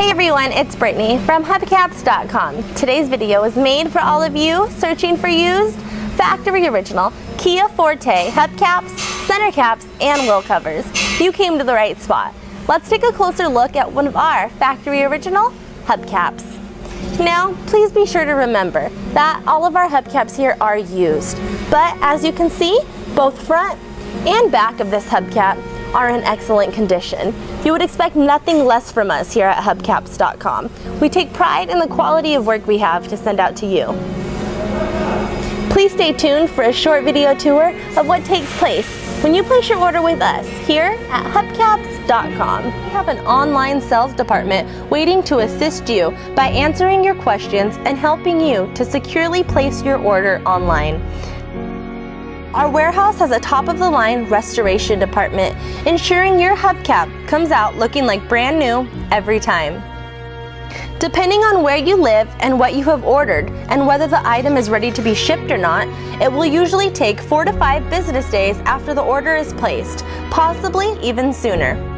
Hey everyone, it's Brittany from Hubcaps.com. Today's video is made for all of you searching for used, factory original, Kia Forte hubcaps, center caps, and wheel covers. You came to the right spot. Let's take a closer look at one of our factory original hubcaps. Now, please be sure to remember that all of our hubcaps here are used, but as you can see, both front and back of this hubcap are in excellent condition. You would expect nothing less from us here at Hubcaps.com. We take pride in the quality of work we have to send out to you. Please stay tuned for a short video tour of what takes place when you place your order with us here at Hubcaps.com. We have an online sales department waiting to assist you by answering your questions and helping you to securely place your order online. Our warehouse has a top-of-the-line restoration department, ensuring your hubcap comes out looking like brand new every time. Depending on where you live and what you have ordered and whether the item is ready to be shipped or not, it will usually take 4 to 5 business days after the order is placed, possibly even sooner.